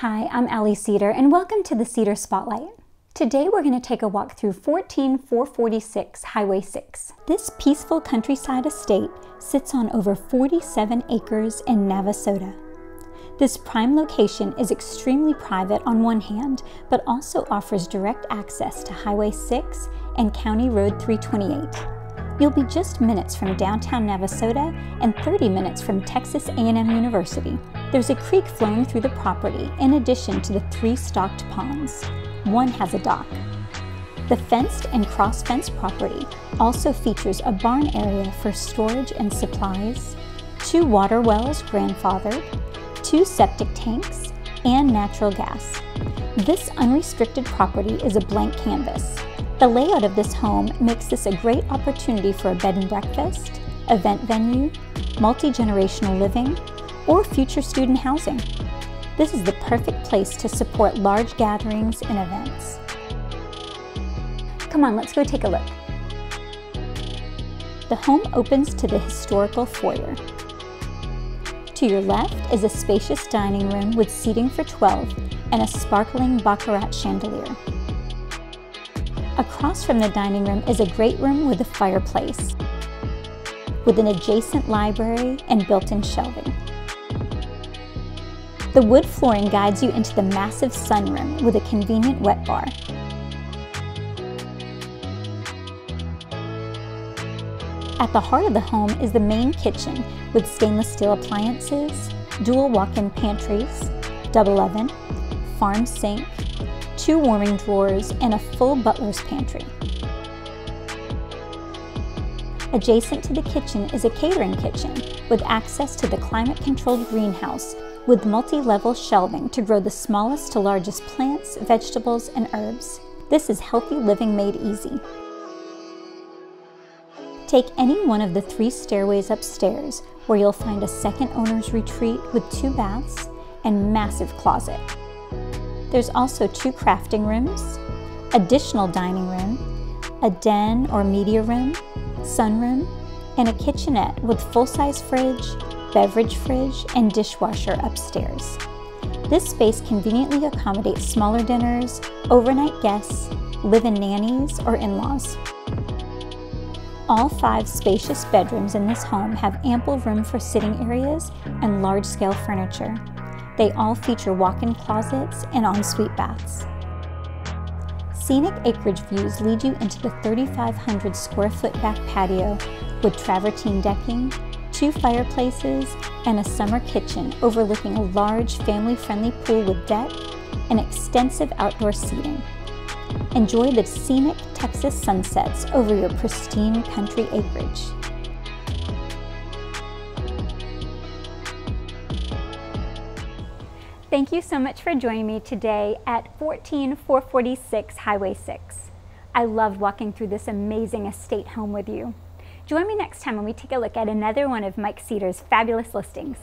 Hi, I'm Mike Seder, and welcome to the Seder Spotlight. Today we're going to take a walk through 14446 Highway 6. This peaceful countryside estate sits on over 47 acres in Navasota. This prime location is extremely private on one hand, but also offers direct access to Highway 6 and County Road 328. You'll be just minutes from downtown Navasota and 30 minutes from Texas A&M University. There's a creek flowing through the property in addition to the three stocked ponds. One has a dock. The fenced and cross-fenced property also features a barn area for storage and supplies, two water wells grandfathered, two septic tanks, and natural gas. This unrestricted property is a blank canvas. The layout of this home makes this a great opportunity for a bed and breakfast, event venue, multi-generational living, or future student housing. This is the perfect place to support large gatherings and events. Come on, let's go take a look. The home opens to the historical foyer. To your left is a spacious dining room with seating for 12 and a sparkling Baccarat chandelier. Across from the dining room is a great room with a fireplace, with an adjacent library and built-in shelving. The wood flooring guides you into the massive sunroom with a convenient wet bar. At the heart of the home is the main kitchen with stainless steel appliances, dual walk-in pantries, double oven, farm sink, two warming drawers, and a full butler's pantry. Adjacent to the kitchen is a catering kitchen with access to the climate-controlled greenhouse with multi-level shelving to grow the smallest to largest plants, vegetables, and herbs. This is healthy living made easy. Take any one of the three stairways upstairs where you'll find a second owner's retreat with two baths and massive closet. There's also two crafting rooms, additional dining room, a den or media room, sunroom, and a kitchenette with full-size fridge, beverage fridge, and dishwasher upstairs. This space conveniently accommodates smaller dinners, overnight guests, live-in nannies, or in-laws. All five spacious bedrooms in this home have ample room for sitting areas and large-scale furniture. They all feature walk-in closets and ensuite baths. Scenic acreage views lead you into the 3,500 square foot back patio with travertine decking, two fireplaces, and a summer kitchen overlooking a large family-friendly pool with deck and extensive outdoor seating. Enjoy the scenic Texas sunsets over your pristine country acreage. Thank you so much for joining me today at 14446 Highway 6. I loved walking through this amazing estate home with you. Join me next time when we take a look at another one of Mike Seder's fabulous listings.